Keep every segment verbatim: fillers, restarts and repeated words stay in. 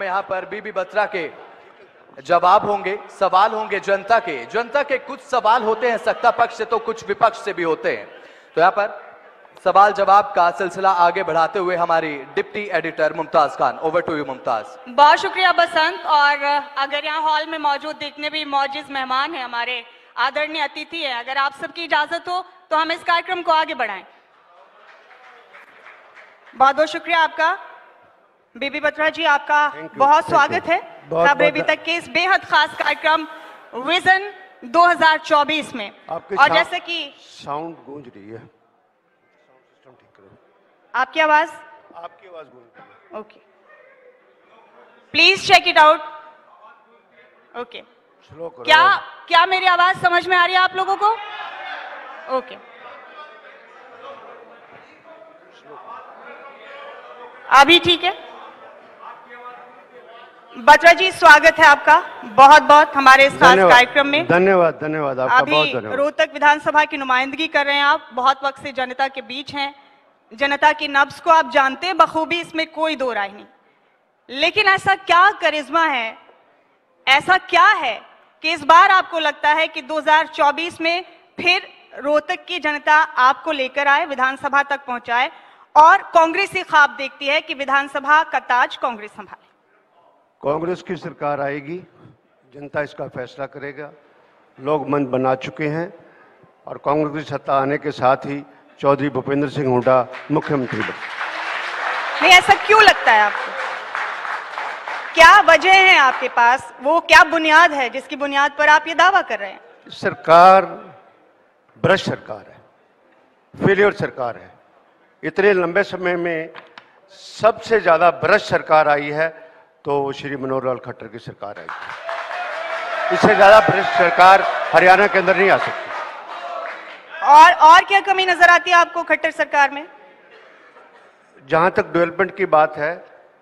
में यहाँ पर बीबी बत्रा के जवाब होंगे, सवाल होंगे जनता के। जनता के कुछ सवाल होते हैं सत्ता पक्ष से तो कुछ विपक्ष से भी होते हैं। तो यहाँ पर सवाल जवाब का सिलसिला आगे बढ़ाते हुए हमारी deputy editor Mumtaz Khan, over to you Mumtaz. बहुत शुक्रिया बसंत। और अगर यहाँ हॉल में मौजूद जितने भी मौजूद मेहमान हैं, हमारे आदरणीय अतिथि हैं, अगर आप सबकी इजाजत हो तो हम इस कार्यक्रम को आगे बढ़ाएं। बहुत बहुत शुक्रिया आपका बीबी बत्रा जी, आपका बहुत स्वागत है खबरें अभी तक के इस बेहद खास कार्यक्रम विजन दो हज़ार चौबीस में। और जैसे कि साउंड गूंज रही है, आपकी आवाज आपकी आवाज गूंज रही है, okay, please check it out. Okay, क्या क्या मेरी आवाज समझ में आ रही है आप लोगों को? ओके, अभी ठीक है। बत्रा जी स्वागत है आपका बहुत बहुत हमारे इस खास कार्यक्रम में। धन्यवाद धन्यवाद आपका, बहुत धन्यवाद। रोहतक विधानसभा की नुमाइंदगी कर रहे हैं आप, बहुत वक्त से जनता के बीच हैं, जनता की नब्ज को आप जानते हैं बखूबी, इसमें कोई दो राय नहीं। लेकिन ऐसा क्या करिश्मा है, ऐसा क्या है कि इस बार आपको लगता है कि दो हज़ार चौबीस में फिर रोहतक की जनता आपको लेकर आए, विधानसभा तक पहुंचाए और कांग्रेस ये ख्वाब देखती है कि विधानसभा का ताज कांग्रेस संभाले? कांग्रेस की सरकार आएगी, जनता इसका फैसला करेगा, लोग मन बना चुके हैं और कांग्रेस की सत्ता आने के साथ ही चौधरी भूपेंद्र सिंह हुड्डा मुख्यमंत्री बने। नहीं, ऐसा क्यों लगता है आपको? क्या वजह है आपके पास, वो क्या बुनियाद है जिसकी बुनियाद पर आप ये दावा कर रहे हैं? सरकार भ्रष्ट सरकार है, फेलियर सरकार है। इतने लंबे समय में सबसे ज्यादा भ्रष्ट सरकार आई है तो श्री मनोहर लाल खट्टर की सरकार आई। इससे ज्यादा भ्रष्ट सरकार हरियाणा के अंदर नहीं आ सकती। और और क्या कमी नजर आती है आपको खट्टर सरकार में? जहां तक डेवलपमेंट की बात है,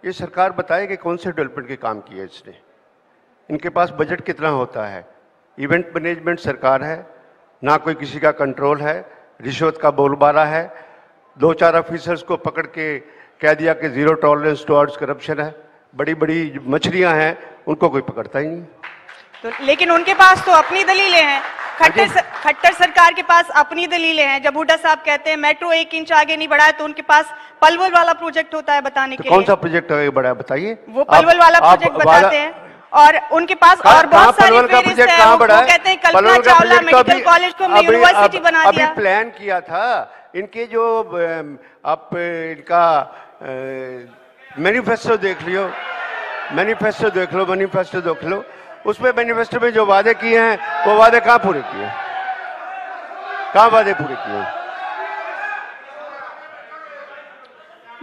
ये सरकार बताए कि कौन से डेवलपमेंट के काम किए इसने, इनके पास बजट कितना होता है। इवेंट मैनेजमेंट सरकार है, ना कोई किसी का कंट्रोल है, रिश्वत का बोलबाला है, दो चार ऑफिसर्स को पकड़ के कह दिया कि जीरो टॉलरेंस टुवर्ड्स करप्शन है। बड़ी बड़ी मछलियां हैं, उनको कोई पकड़ता ही नहीं। तो लेकिन उनके पास तो अपनी दलीलें हैं, खट्टर सर, खट्टर सरकार के पास अपनी दलीलें हैं। जब हुड्डा साहब कहते हैं मेट्रो एक इंच आगे नहीं बढ़ाया तो उनके पास पलवल वाला प्रोजेक्ट होता है बताने तो के लिए। कौन सा प्रोजेक्ट आगे बढ़ाया बताइए? वो पलवल वाला प्रोजेक्ट बताते हैं। और उनके पास और बहुत सारे प्रोजेक्ट कहाँ बढ़ाया? कहते हैं कल्पना चावला मेडिकल कॉलेज को यूनिवर्सिटी बना दिया। अभी प्लान किया था, इनके जो आप इनका मैनिफेस्टो देख लियो, मैनिफेस्टो देख लो मैनिफेस्टो देख लो उसमें मैनिफेस्टो में जो वादे किए हैं वो वादे कहाँ पूरे किए, कहाँ वादे पूरे किए?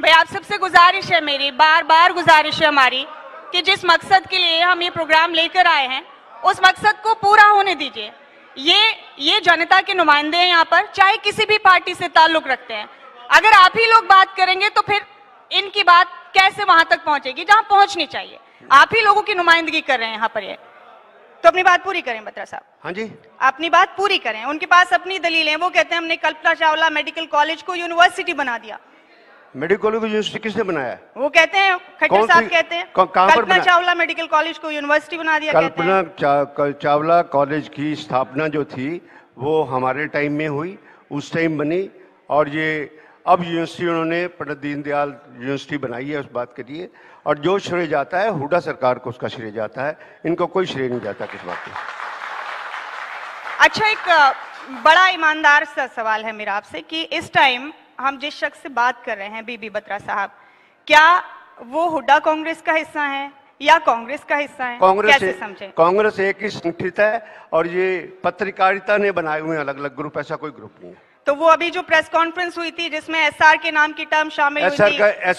भाई आप सबसे गुजारिश है मेरी, बार बार गुजारिश है हमारी कि जिस मकसद के लिए हम ये प्रोग्राम लेकर आए हैं उस मकसद को पूरा होने दीजिए। ये ये जनता के नुमाइंदे हैं यहाँ पर, चाहे किसी भी पार्टी से ताल्लुक रखते हैं। अगर आप ही लोग बात करेंगे तो फिर इनकी बात कैसे वहां तक पहुंचेगी जहां पहुंचनी चाहिए? आप ही लोगों की नुमाइंदगी कर रहे हैं यहाँ पर ये, तो अपनी बात पूरी करें बत्रा साहब। हाँ जी, अपनी बात पूरी करें। उनके पास अपनी दलील है, वो कहते हैं हमने कल्पना चावला मेडिकल कॉलेज को यूनिवर्सिटी बना दिया। मेडिकल कॉलेज को यूनिवर्सिटी किसने बनाया? वो कहते हैं, खट्टर साहब कहते हैं कल्पना चावला मेडिकल कॉलेज को यूनिवर्सिटी बना दिया। कल्पना चा, चावला कॉलेज की स्थापना जो थी वो हमारे टाइम में हुई, उस टाइम बनी और ये अब यूनिवर्सिटी उन्होंने पंडित दीनदयाल यूनिवर्सिटी बनाई है। उस बात के लिए और जो श्रेय जाता है हुड्डा सरकार को उसका श्रेय जाता है, इनको कोई श्रेय नहीं जाता किस बात का। अच्छा, एक बड़ा ईमानदार सा सवाल है मेरा आपसे कि इस टाइम हम जिस शख्स से बात कर रहे हैं बीबी बत्रा साहब, क्या वो हुड्डा कांग्रेस का हिस्सा है या कांग्रेस का हिस्सा है? कांग्रेस कैसे समझे? कांग्रेस एक ही संगठित है और ये पत्रकारिता ने बनाए हुए अलग अलग ग्रुप, ऐसा कोई ग्रुप नहीं है। तो वो अभी जो प्रेस कॉन्फ्रेंस हुई थी जिसमें एसआर के नाम की टर्म शामिल हुई थी,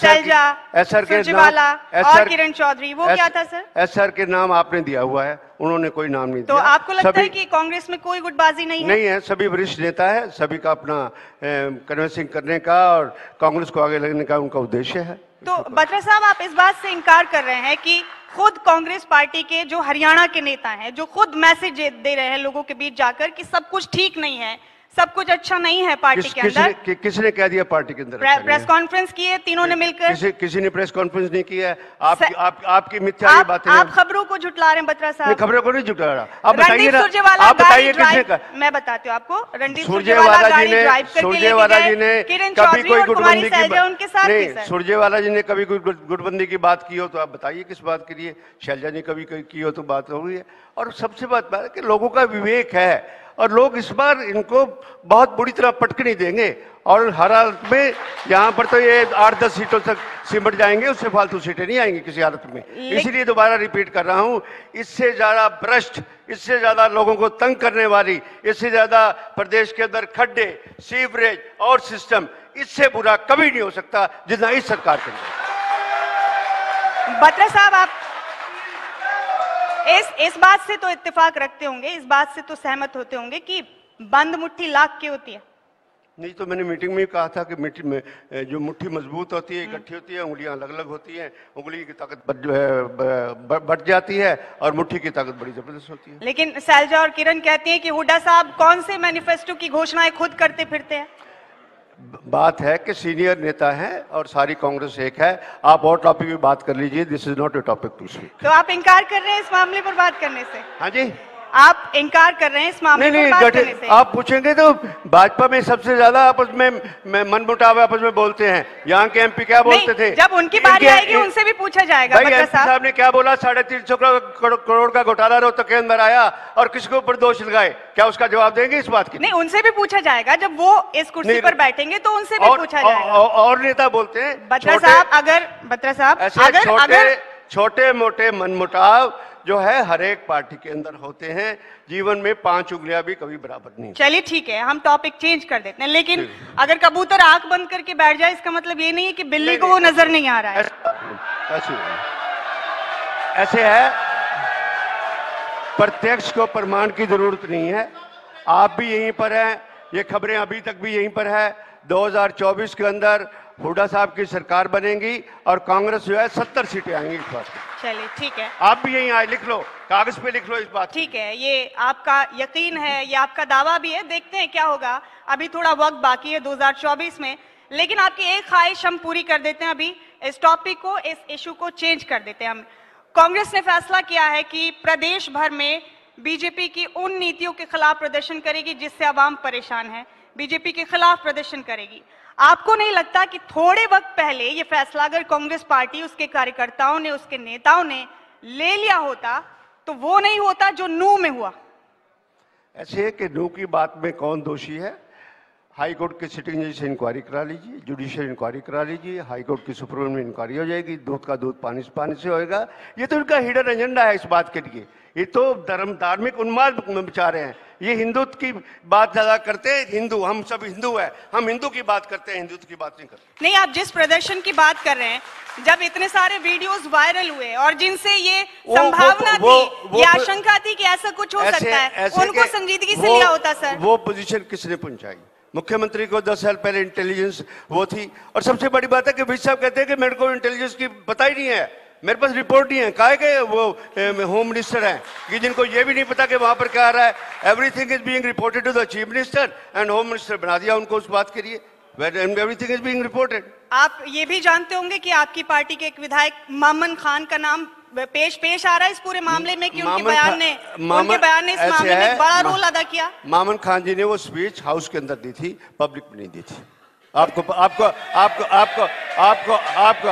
शैलजा, सुरजेवाला और किरण चौधरी, वो क्या था सर? एसआर के नाम आपने दिया हुआ है, उन्होंने कोई नाम नहीं दिया। तो आपको लगता है कि कांग्रेस में कोई गुटबाजी नहीं है? नहीं है, सभी वरिष्ठ नेता है, सभी का अपना कन्विंसिंग करने का और कांग्रेस को आगे लेने का उनका उद्देश्य है। तो बत्रा साहब आप इस बात से इनकार कर रहे हैं कि खुद कांग्रेस पार्टी के जो हरियाणा के नेता हैं, जो खुद मैसेज दे रहे हैं लोगों के बीच जाकर कि सब कुछ ठीक नहीं है, सब कुछ अच्छा नहीं है पार्टी किस, के अंदर। कि, किसने कह दिया पार्टी के अंदर? प्रे, अच्छा प्रेस कॉन्फ्रेंस की है तीनों ने मिलकर। किसी, किसी ने प्रेस कॉन्फ्रेंस नहीं किया है। आप, आप, आप, आपकी मिथ्या आप, बातें आप खबरों को झुटला रहे हैं बत्रा साहब। खबरों को नहीं झुटला रहा, आप बताइए आप बताइए किसने कहा। मैं बताती हूँ आपको, रणदीप सुरजेवाला जी ने सुरजेवाला जी ने कभी कोई गुटबंदी की उनके साथ सुरजेवाला जी ने कभी कोई गुटबंदी की बात की हो तो आप बताइए किस बात के लिए। शैलजा ने कभी की हो तो बात हो रही है। और सबसे बात बात है कि लोगों का विवेक है और लोग इस बार इनको बहुत बुरी तरह पटकनी देंगे और हर हालत में यहाँ पर तो ये आठ दस सीटों तक सिमट जाएंगे, उससे फालतू सीटें नहीं आएंगी किसी हालत में। इसीलिए दोबारा रिपीट कर रहा हूँ, इससे ज़्यादा भ्रष्ट, इससे ज़्यादा लोगों को तंग करने वाली, इससे ज़्यादा प्रदेश के अंदर खड्डे, सीवरेज और सिस्टम, इससे बुरा कभी नहीं हो सकता जितना इस सरकार के लिए। बत्रा साहब आप इस इस बात से तो इत्तेफाक रखते होंगे, इस बात से तो सहमत होते होंगे कि बंद मुट्ठी लाख की होती है। नहीं तो मैंने मीटिंग में भी कहा था कि मीटिंग में जो मुट्ठी मजबूत होती है, इकट्ठी होती है, उंगलियां अलग अलग होती हैं, उंगली की ताकत जो है बढ़ जाती है और मुट्ठी की ताकत बड़ी जबरदस्त होती है। लेकिन शैलजा और किरण कहती है कि हुड्डा साहब कौन से मैनिफेस्टो की घोषणाएं खुद करते फिरते हैं। बात है कि सीनियर नेता हैं और सारी कांग्रेस एक है। आप और टॉपिक भी बात कर लीजिए, this is not a topic to speak. तो आप इनकार कर रहे हैं इस मामले पर बात करने से? हाँ जी, आप इनकार कर रहे हैं इस मामले नहीं, पर नहीं, बात करने से। आप पूछेंगे तो भाजपा में सबसे ज्यादा आपस में मनमुटाव आपस में बोलते हैं। यहाँ के एमपी क्या बोलते थे, जब उनकी बारी आएगी उनसे भी पूछा जाएगा। एमपी साहब ने क्या बोला, साढ़े तीन सौ करोड़ का घोटाला रोहतक के अंदर आया और किसके ऊपर दोष लगाए, क्या उसका जवाब देंगे इस बात की? नहीं, उनसे भी पूछा जाएगा जब वो इस कुर्सी पर बैठेंगे तो उनसे भी पूछा जाएगा। और नेता बोलते हैं बत्रा साहब, अगर बत्रा साहब छोटे मोटे मनमुटाव जो है हर एक पार्टी के अंदर होते हैं, जीवन में पांच उंगलियां भी कभी बराबर नहीं। चलिए ठीक है, हम टॉपिक चेंज कर देते हैं। लेकिन अगर कबूतर आंख बंद करके बैठ जाए इसका मतलब ये नहीं है कि बिल्ली को वो नजर नहीं आ रहा है। ऐसे, ऐसे है, प्रत्यक्ष को प्रमाण की जरूरत नहीं है। आप भी यहीं पर हैं, ये खबरें अभी तक भी यहीं पर है। दो हज़ार चौबीस के अंदर हुड्डा साहब की सरकार बनेगी और कांग्रेस जो है सत्तर सीटें आएंगी इस बार। चलिए ठीक है, आप भी यहीं आए, लिख लो, कागज पे लिख लो इस बात। ठीक है, ये आपका यकीन है, ये आपका दावा भी है, देखते हैं क्या होगा। अभी थोड़ा वक्त बाकी है दो हज़ार चौबीस में, लेकिन आपकी एक ख्वाहिश हम पूरी कर देते हैं। अभी इस टॉपिक को, इस इशू को चेंज कर देते हैं हम। कांग्रेस ने फैसला किया है कि प्रदेश भर में बीजेपी की उन नीतियों के खिलाफ प्रदर्शन करेगी जिससे आवाम परेशान है, बीजेपी के खिलाफ प्रदर्शन करेगी। आपको नहीं लगता कि थोड़े वक्त पहले ये फैसला अगर कांग्रेस पार्टी, उसके कार्यकर्ताओं ने, उसके नेताओं ने ले लिया होता तो वो नहीं होता जो नू में हुआ? ऐसे है कि नू की बात में कौन दोषी है, हाई कोर्ट के सिटिंग जज से इंक्वायरी करा लीजिए, जुडिशियल इंक्वायरी करा लीजिए, हाई कोर्ट की सुप्रीम में इंक्वायरी हो जाएगी। दूध का दूध पानी से पानी से होएगा। ये तो उनका हिडन एजेंडा है इस बात के लिए। ये तो धर्म धार्मिक उन्माद मचा रहे हैं, ये हिंदुत्व की बात ज्यादा करते हैं। हिंदू, हम सब हिंदू हैं, हम हिंदू की बात करते हैं, हिंदुत्व की बात नहीं करते। नहीं, आप जिस प्रदर्शन की बात कर रहे हैं, जब इतने सारे वीडियोस वायरल हुए और जिनसे ये संभावना वो, वो, थी, वो, ये आशंका थी कि ऐसा कुछ हो ऐसे, सकता है, उनको संजीदगी से लिया होता। सर वो पोजीशन किसने पहुंचाई? मुख्यमंत्री को दस साल पहले इंटेलिजेंस वो थी। और सबसे बड़ी बात है कि विज साहब कहते हैं कि मेरे को इंटेलिजेंस की पता ही नहीं है, मेरे पास रिपोर्ट नहीं है। काहे के वो होम मिनिस्टर हैं कि जिनको ये भी नहीं पता कि वहाँ पर क्या आ रहा है। Everything is being reported to the chief minister and home minister बना दिया उनको उस बात के लिए। Everything is being reported. आप ये भी जानते होंगे कि आपकी पार्टी के एक विधायक मामन खान का नाम पेश पेश आ रहा है इस पूरे मामले में कि उनके बयान ने उनके बयान ने इस मामले में बड़ा रोल अदा किया। मामन खान जी ने वो स्पीच हाउस के अंदर दी थी, पब्लिक में नहीं दी थी। आपको आपको आपको आपको आपको आपको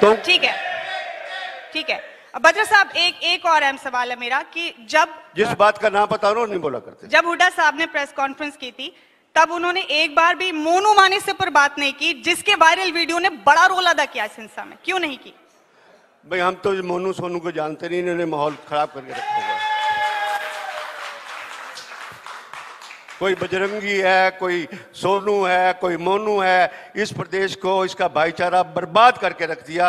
तो ठीक है, ठीक है बत्रा साहब, एक एक और अहम सवाल है मेरा कि जब जिस बात का ना पता हो नहीं बोला करते। जब हुड्डा साहब ने प्रेस कॉन्फ्रेंस की थी तब उन्होंने एक बार भी मोनू मानेसर पर बात नहीं की, जिसके वायरल वीडियो ने बड़ा रोल अदा किया इस हिंसा में, क्यों नहीं की? भाई हम तो मोनू सोनू को जानते नहीं, इन्होंने माहौल खराब करके रखा है। कोई बजरंगी है, कोई सोनू है, कोई मोनू है, इस प्रदेश को, इसका भाईचारा बर्बाद करके रख दिया।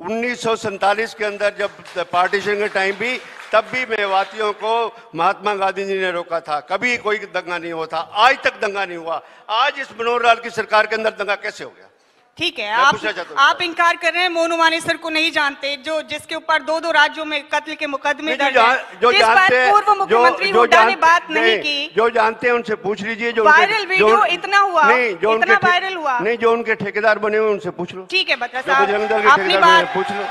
उन्नीस सौ सैंतालीस के अंदर जब पार्टीशन के टाइम भी, तब भी मेवातियों को महात्मा गांधी जी ने रोका था, कभी कोई दंगा नहीं हुआ था, आज तक दंगा नहीं हुआ। आज इस मनोहर लाल की सरकार के अंदर दंगा कैसे हो गया? ठीक है, आप आप इनकार कर रहे हैं, मोनू मानेसर को नहीं जानते, जो जिसके ऊपर दो दो राज्यों में कत्ल के मुकदमे दर्ज हैं, जिस पर पूर्व मुख्यमंत्री हुड्डा ने बात नहीं की। जो जानते हैं उनसे पूछ लीजिए। जो वायरल वीडियो इतना हुआ, इतना वायरल हुआ, नहीं जो उनके ठेकेदार बने हुए उनसे पूछ लो। ठीक है बत्रा साहब, अपनी बात पूछ लो,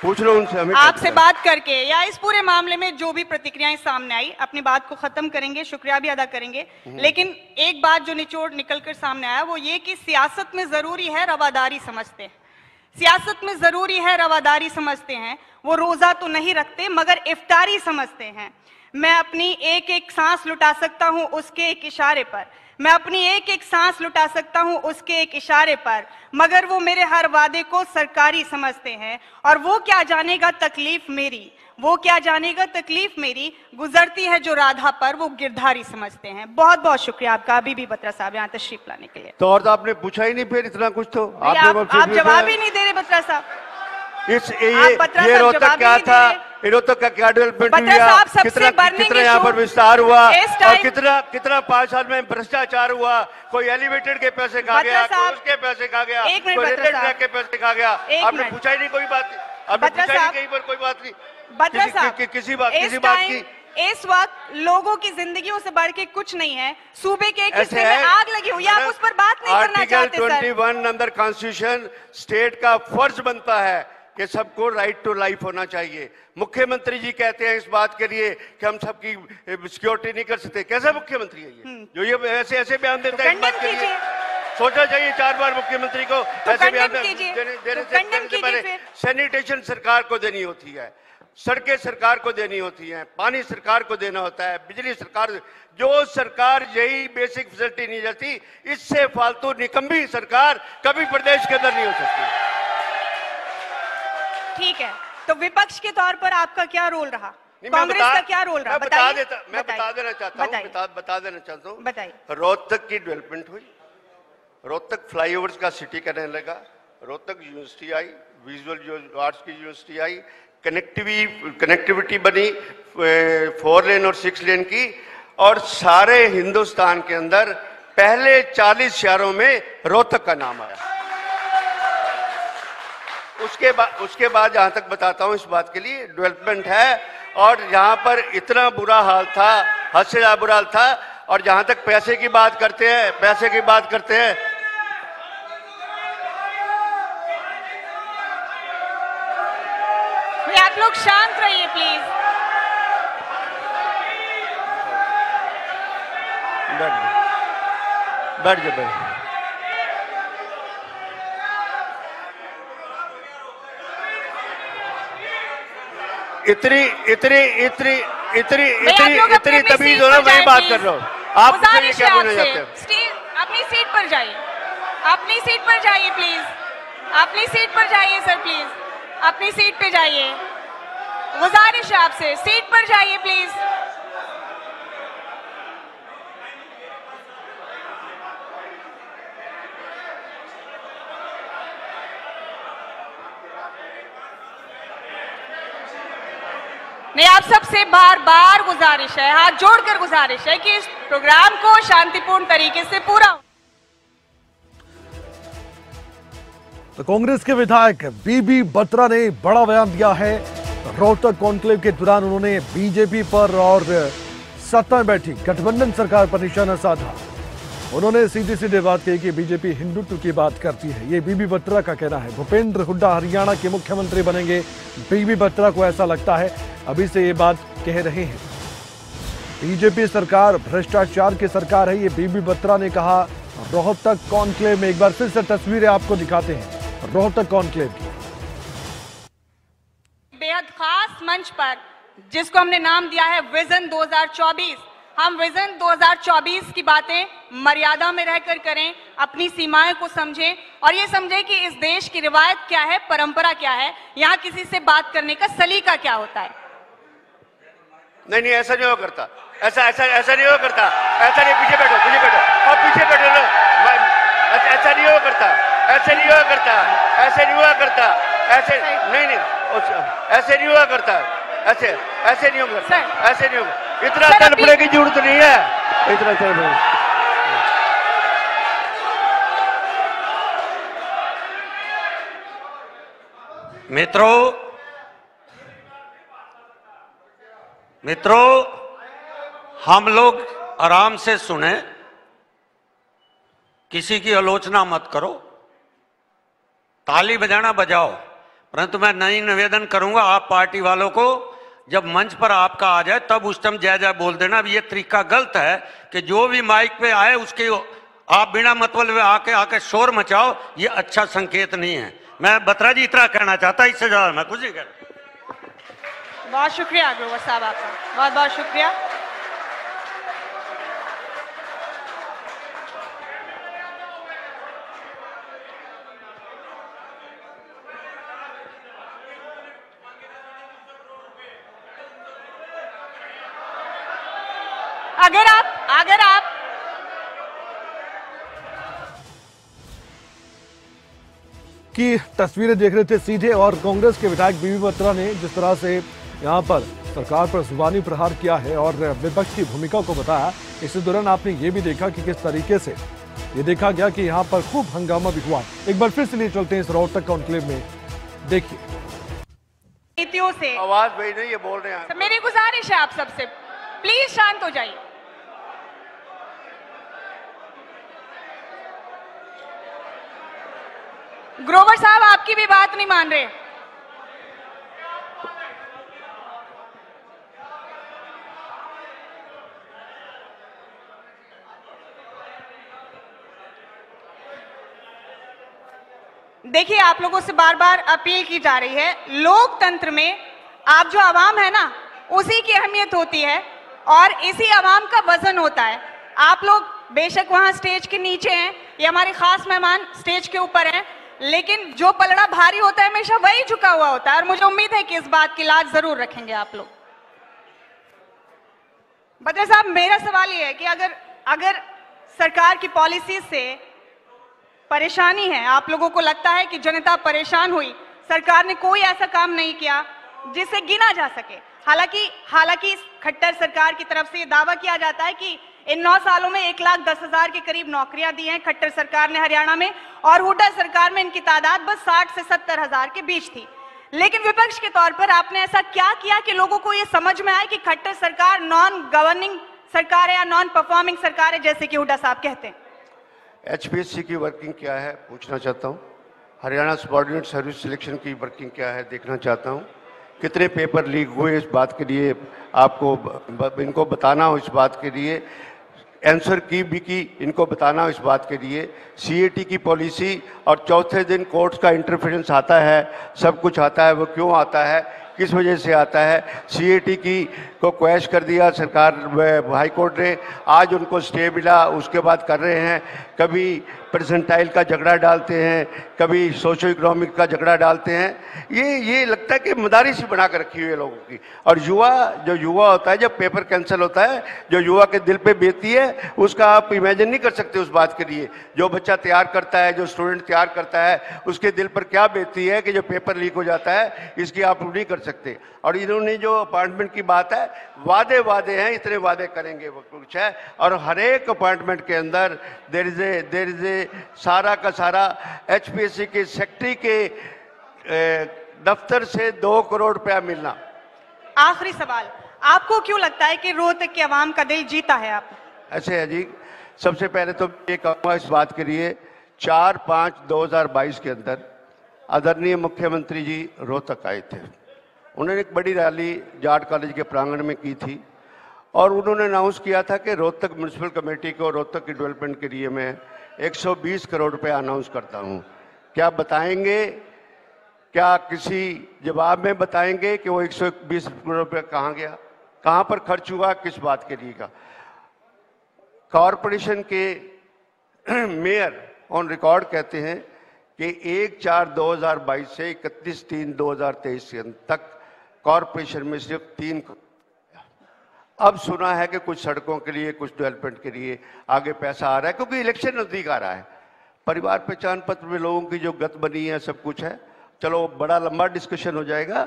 पूछ लो उनसे। आपसे बात करके या इस पूरे मामले में जो भी प्रतिक्रियाएं सामने आई, अपनी बात को खत्म करेंगे, शुक्रिया भी अदा करेंगे, लेकिन एक बात जो निचोड़ निकलकर सामने आया वो ये कि सियासत में जरूरी है रवादारी समझते हैं, सियासत में जरूरी है रवादारी समझते हैं, वो रोजा तो नहीं रखते मगर इफ्तारी समझते हैं। मैं अपनी एक एक सांस लुटा सकता हूँ उसके एक इशारे पर, मैं अपनी एक एक सांस लुटा सकता हूं उसके एक इशारे पर, मगर वो मेरे हर वादे को सरकारी समझते हैं। और वो क्या जानेगा तकलीफ मेरी, वो क्या जानेगा तकलीफ मेरी, गुजरती है जो राधा पर वो गिरधारी समझते हैं। बहुत बहुत शुक्रिया आपका बीबी बत्रा साहब यहाँ तशरीफ लाने के लिए। तो और तो आपने पूछा ही नहीं फिर इतना कुछ, तो आप जवाब ही नहीं दे रहे बत्रा साहब। इस ये रोहतक क्या था, रोहतक का क्या डेवलपमेंट हुआ, कितना कितना यहाँ पर विस्तार हुआ और कितना कितना पांच साल में भ्रष्टाचार हुआ, कोई एलिवेटेड के पैसे खा गया, उसके पैसे खा गया, के पैसे खा गया, आपने पूछा ही नहीं कोई बात, आपने पूछा ही नहीं कहीं पर कोई बात नहीं बत्रा साहब। किसी बात किसी बात की इस वक्त लोगों की जिंदगियों से बढ़ के कुछ नहीं है। सूबे के किसी में आग लगी हुई, आप उस पर बात नहीं करना चाहते। आर्टिकल इक्कीस अंदर कॉन्स्टिट्यूशन स्टेट का फर्ज बनता है कि सबको राइट टू लाइफ होना चाहिए। मुख्यमंत्री जी कहते हैं इस बात के लिए कि हम सबकी सिक्योरिटी नहीं कर सकते, कैसा मुख्यमंत्री है ये जो ये ऐसे ऐसे बयान देता है, इस बात के लिए सोचना चाहिए चार बार मुख्यमंत्री को। ऐसे बयान देने से पहले सैनिटेशन सरकार को देनी होती है, सड़कें सरकार को देनी होती हैं, पानी सरकार को देना होता है, बिजली सरकार, जो सरकार यही बेसिक फैसिलिटी नहीं देती, इससे फालतू निकम्मी सरकार कभी प्रदेश के अंदर नहीं हो सकती। ठीक है, तो विपक्ष के तौर पर आपका क्या रोल रहा, कांग्रेस का क्या रोल रहा? मैं बता देता मैं बता देना चाहता हूँ बता देना चाहता हूँ बताइए। रोहतक की डेवलपमेंट हुई, रोहतक फ्लाईओवर्स का सिटी करने लगा, रोहतक यूनिवर्सिटी आई, विजुअल आर्ट्स की यूनिवर्सिटी आई, कनेक्टिविटी कनेक्टिविटी बनी फोर लेन और सिक्स लेन की, और सारे हिंदुस्तान के अंदर पहले चालीस शहरों में रोहतक का नाम आया। उसके बाद उसके बाद जहाँ तक बताता हूँ इस बात के लिए डेवलपमेंट है, और यहाँ पर इतना बुरा हाल था, हद से ज़्यादा बुरा हाल था। और जहाँ तक पैसे की बात करते हैं पैसे की बात करते हैं लोग शांत रहिए प्लीज। बैठ जाओ बैठ जाओ। इतनी इतनी इतनी इतनी इतनी इतनी तमीज हो ना, वही बात कर रहा हूँ। आप क्या बोलना चाहते हैं? अपनी सीट पर जाइए, अपनी सीट पर जाइए प्लीज, अपनी सीट पर जाइए सर प्लीज, अपनी सीट पे जाइए। गुजारिश है आपसे, सीट पर जाइए प्लीज। नहीं, आप सबसे बार बार गुजारिश है, हाथ जोड़कर गुजारिश है कि इस प्रोग्राम को शांतिपूर्ण तरीके से पूरा हो। तो कांग्रेस के विधायक बीबी बत्रा ने बड़ा बयान दिया है। रोहतक कॉन्क्लेव के दौरान उन्होंने बीजेपी पर और सत्ता में बैठी गठबंधन सरकार पर निशाना साधा। उन्होंने सीधी सीधी बात कही कि बीजेपी हिंदुत्व की बात करती है, ये बीबी बत्रा का कहना है। भूपेंद्र हुड्डा हरियाणा के मुख्यमंत्री बनेंगे, बीबी बत्रा को ऐसा लगता है, अभी से ये बात कह रहे हैं। बीजेपी सरकार भ्रष्टाचार की सरकार है, ये बीबी बत्रा ने कहा। रोहतक कॉन्क्लेव में एक बार फिर से तस्वीरें आपको दिखाते हैं। रोहतक कॉन्क्लेव बेहद खास मंच पर, जिसको हमने नाम दिया है विजन दो हजार चौबीस, हम विजन दो हजार चौबीस की बातें मर्यादा में रहकर करें, अपनी सीमाएं को समझें और ये समझें कि इस देश की रिवायत क्या है, परंपरा क्या है, यहाँ किसी से बात करने का सलीका क्या होता है। नहीं नहीं ऐसा नहीं हो करता, ऐसा ऐसा ऐसा नहीं हो करता, ऐसा नहीं, पीछे बैठो पीछे बैठो और पीछे बैठो ना, ऐसा नहीं हो करता, ऐसे नहीं हुआ करता, ऐसे नहीं हुआ करता, ऐसे नहीं नहीं ऐसे नहीं हुआ करता, ऐसे ऐसे नहीं होगा, ऐसे नहीं होगा, इतना तड़पने की जरूरत नहीं है, इतना तड़पने। मित्रों मित्रों हम लोग आराम से सुने, किसी की आलोचना मत करो, ताली बजाना बजाओ, परंतु मैं नई निवेदन करूंगा आप पार्टी वालों को, जब मंच पर आपका आ जाए तब उस टाइम जय जय बोल देना। अब ये तरीका गलत है कि जो भी माइक पे आए उसके आप बिना मतलब में आके आके शोर मचाओ, ये अच्छा संकेत नहीं है। मैं बत्रा जी इतना कहना चाहता, इससे ज्यादा मैं कुछ नहीं कहना। बहुत शुक्रिया अग्रवाल साहब आपका, बहुत बहुत शुक्रिया। अगर आप अगर आप की तस्वीरें देख रहे थे सीधे, और कांग्रेस के विधायक बीबी बत्रा ने जिस तरह से यहां पर सरकार पर जुबानी प्रहार किया है और विपक्ष की भूमिका को बताया, इसी दौरान आपने ये भी देखा कि किस तरीके से ये देखा गया कि यहां पर खूब हंगामा भी हुआ। एक बार फिर से ले चलते हैं इस रोहतक कॉन्क्लेव में, देखिए नीतियों से आवाज भेजने ये बोल रहे हैं। मेरी गुजारिश है आप सबसे, प्लीज शांत हो जाइए। ग्रोवर साहब आपकी भी बात नहीं मान रहे। देखिए, आप लोगों से बार बार अपील की जा रही है, लोकतंत्र में आप जो आवाम है ना, उसी की अहमियत होती है और इसी आवाम का वजन होता है। आप लोग बेशक वहां स्टेज के नीचे हैं, ये हमारे खास मेहमान स्टेज के ऊपर हैं, लेकिन जो पलड़ा भारी होता है हमेशा वही झुका हुआ होता है, और मुझे उम्मीद है कि इस बात की लाज जरूर रखेंगे आप लोग। बत्रा साहब, मेरा सवाल ये है कि अगर अगर सरकार की पॉलिसी से परेशानी है, आप लोगों को लगता है कि जनता परेशान हुई, सरकार ने कोई ऐसा काम नहीं किया जिसे गिना जा सके। हालांकि हालांकि खट्टर सरकार की तरफ से ये दावा किया जाता है कि इन नौ सालों में एक लाख दस हजार के करीब नौकरियां दी हैं खट्टर सरकार ने हरियाणा में, और हुड्डा सरकार में इनकी तादाद बस साठ से सत्तर हजार के बीच थी। लेकिन विपक्ष के तौर पर आपने ऐसा क्या किया कि लोगों को ये समझ में आए कि खट्टर सरकार नॉन गवर्निंग सरकार है या नॉन परफॉर्मिंग सरकार है, जैसे कि हुड्डा साहब कहते हैं। एचपीएससी की वर्किंग क्या है पूछना चाहता हूँ, हरियाणा सबॉर्डिनेट सर्विस सिलेक्शन की वर्किंग क्या है देखना चाहता हूँ, कितने पेपर लीक हुए, इस बात के लिए आपको ब, इनको बताना हो, इस बात के लिए आंसर की भी की इनको बताना हो, इस बात के लिए सीएटी की पॉलिसी, और चौथे दिन कोर्ट्स का इंटरफेरेंस आता है, सब कुछ आता है, वो क्यों आता है, किस वजह से आता है। सीएटी की को क्वैश कर दिया सरकार, हाई कोर्ट ने, आज उनको स्टे मिला, उसके बाद कर रहे हैं, कभी परसेंटाइल का झगड़ा डालते हैं, कभी सोशो इकोनॉमिक का झगड़ा डालते हैं। ये ये लगता है कि मदारिस बना कर रखी हुई है लोगों की। और युवा जो युवा होता है, जब पेपर कैंसिल होता है, जो युवा के दिल पे बीतती है उसका आप इमेजिन नहीं कर सकते। उस बात के लिए जो बच्चा तैयार करता है, जो स्टूडेंट तैयार करता है, उसके दिल पर क्या बीतती है कि जो पेपर लीक हो जाता है, इसकी आप नहीं कर सकते। और इन्होंने जो अपॉइंटमेंट की बात है, वादे वादे हैं, इतने वादे करेंगे वो कुछ है, और हर एक अपॉइंटमेंट के अंदर there is a there is a सारा का सारा एचपीएससी के सेक्रेटरी के दफ्तर से दो करोड़ रुपया मिलना। आखिरी सवाल, आपको क्यों लगता है कि रोहतक की आवाम का दिल जीता है आप? ऐसे है जी, सबसे पहले तो ये कहूँगा इस बात के लिए, चार पाँच दो हजार बाईस के अंदर आदरणीय मुख्यमंत्री जी रोहतक आए थे, उन्होंने एक बड़ी रैली जाट कॉलेज के प्रांगण में की थी, और उन्होंने अनाउंस किया था कि रोहतक म्यूनसिपल कमेटी को रोहतक की डेवलपमेंट के लिए मैं एक सौ बीस करोड़ रुपये अनाउंस करता हूँ। क्या बताएंगे, क्या किसी जवाब में बताएंगे कि वो एक सौ बीस करोड़ रुपये कहाँ गया, कहाँ पर खर्च हुआ, किस बात के लिए का। कॉरपोरेशन के मेयर ऑन रिकॉर्ड कहते हैं कि एक चार दो हजार बाईस से इकतीस तीन दो हजार तेईस तक कॉरपोरेशन में सिर्फ तीन। अब सुना है कि कुछ सड़कों के लिए, कुछ डेवलपमेंट के लिए आगे पैसा आ रहा है, क्योंकि इलेक्शन नजदीक आ रहा है। परिवार पहचान पत्र में लोगों की जो गत बनी है, सब कुछ है, चलो बड़ा लंबा डिस्कशन हो जाएगा।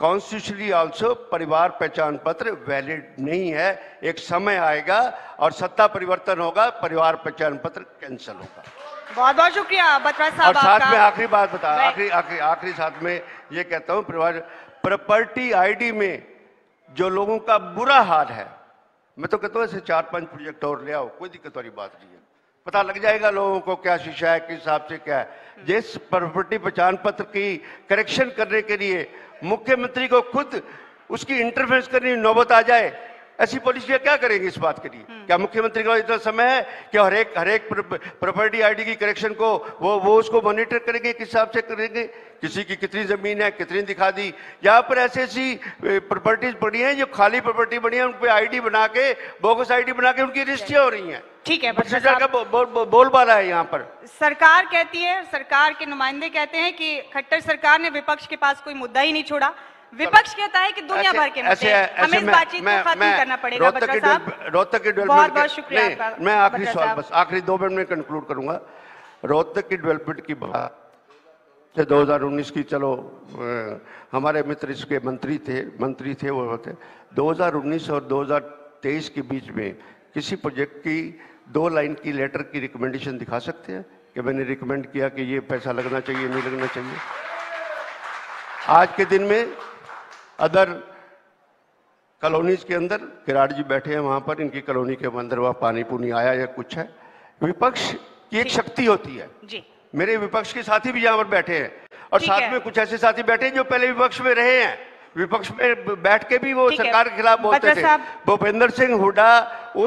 कॉन्स्टिट्यूशनली आल्सो परिवार पहचान पत्र वैलिड नहीं है, एक समय आएगा और सत्ता परिवर्तन होगा, परिवार पहचान पत्र कैंसिल होगा। बहुत बहुत शुक्रिया बत्रा साहब। और साथ में आखिरी बात बता आखिरी आखिरी आखिरी साथ में ये कहता हूँ, परिवार प्रॉपर्टी आईडी में जो लोगों का बुरा हाल है, मैं तो कहता हूँ ऐसे चार पांच प्रोजेक्ट और ले आओ, कोई दिक्कत वाली बात नहीं है, पता लग जाएगा लोगों को क्या शीशा है, किस हिसाब से क्या है। जिस प्रॉपर्टी पहचान पत्र की करेक्शन करने के लिए मुख्यमंत्री को खुद उसकी इंटरफेस करने की नौबत आ जाए, ऐसी पॉलिसियां क्या करेंगे इस बात के लिए? क्या मुख्यमंत्री का इतना समय है कि हर एक हर एक प्रॉपर्टी आईडी की करेक्शन को वो वो उसको मॉनिटर करेंगे, किस हिसाब से करेंगे, किसी की कितनी जमीन है कितनी दिखा दी? यहाँ पर ऐसे ऐसी प्रॉपर्टीज पड़ी हैं जो खाली प्रॉपर्टी बनी है, उन पर आईडी बना के, बोगस आईडी बना के उनकी रजिस्ट्रियां हो रही है। ठीक है, भ्रष्टाचार का बोलबाला है यहाँ पर। सरकार कहती है, सरकार के नुमाइंदे कहते हैं कि खट्टर सरकार ने विपक्ष के पास कोई मुद्दा ही नहीं छोड़ा। विपक्ष कहता है कि दुनिया भर के मुद्दे हमें इस बातचीत को खत्म करना पड़ेगा। बत्रा साहब रोहतक के डेवलपमेंट बहुत शुक्रिया आपका। मैं आखिरी सवाल, बस आखिरी दो मिनट में कंक्लूड करूंगा। रोहतक की डेवलपमेंट की बात दो हज़ार उन्नीस की, चलो हमारे मित्र इसके मंत्री थे मंत्री थे वो थे दो हज़ार उन्नीस और दो हज़ार तेईस के बीच में किसी प्रोजेक्ट की दो लाइन की लेटर की रिकमेंडेशन दिखा सकते हैं कि मैंने रिकमेंड किया कि ये पैसा लगना चाहिए नहीं लगना चाहिए? आज के दिन में अदर कॉलोनीज के अंदर किराड़ जी बैठे हैं, वहाँ पर इनकी कॉलोनी के अंदर वहाँ पानी पुनी आया या कुछ है। विपक्ष की एक शक्ति होती है जी। मेरे विपक्ष के साथी भी यहाँ पर बैठे हैं और साथ है। में कुछ ऐसे साथी बैठे हैं जो पहले विपक्ष में रहे हैं, विपक्ष में बैठ के भी वो सरकार के खिलाफ बोलते थे। भूपेंद्र सिंह हुड्डा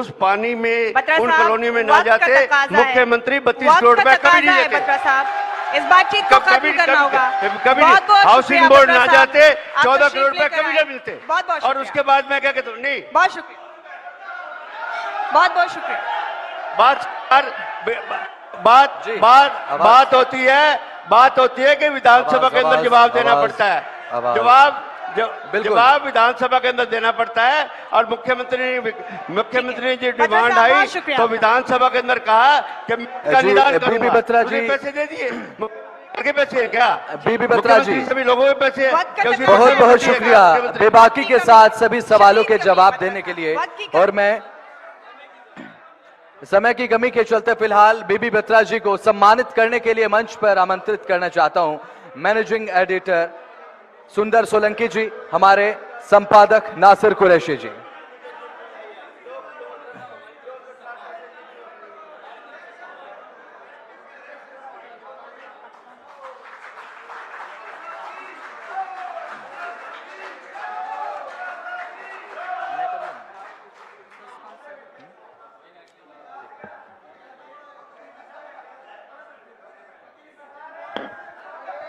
उस पानी में उन कॉलोनी में ना जाते, मुख्यमंत्री बत्तीस करोड़ रुपए कभी नहीं लेते। इस बातचीत को खत्म करना होगा। कभी हाउसिंग बोर्ड ना जाते, चौदह करोड़ रुपए कभी ना मिलते। बहुत बहुत और उसके बाद मैं क्या कहता हूँ, नहीं बहुत शुक्रिया, बहुत बहुत शुक्रिया। बात बात बात बात होती है बात होती है कि विधानसभा के अंदर जवाब देना पड़ता है, जवाब जवाब विधानसभा के अंदर देना पड़ता है। और मुख्यमंत्री मुख्यमंत्री ने जो डिमांड आई तो विधानसभा के अंदर कहा कि बीबी बत्रा जी पैसे दे दिए, के पैसे क्या बीबी बत्रा जी सभी लोगों के पैसे। बहुत बहुत शुक्रिया बेबाकी के साथ सभी सवालों के जवाब देने के लिए, और मैं समय की कमी के चलते फिलहाल बीबी बत्रा जी को सम्मानित करने के लिए मंच पर आमंत्रित करना चाहता हूँ। मैनेजिंग एडिटर सुंदर सोलंकी जी, हमारे संपादक नासिर कुरैशी जी।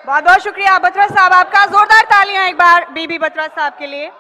बहुत बहुत शुक्रिया बत्रा साहब आपका। जोरदार तालियां एक बार बीबी बत्रा साहब के लिए।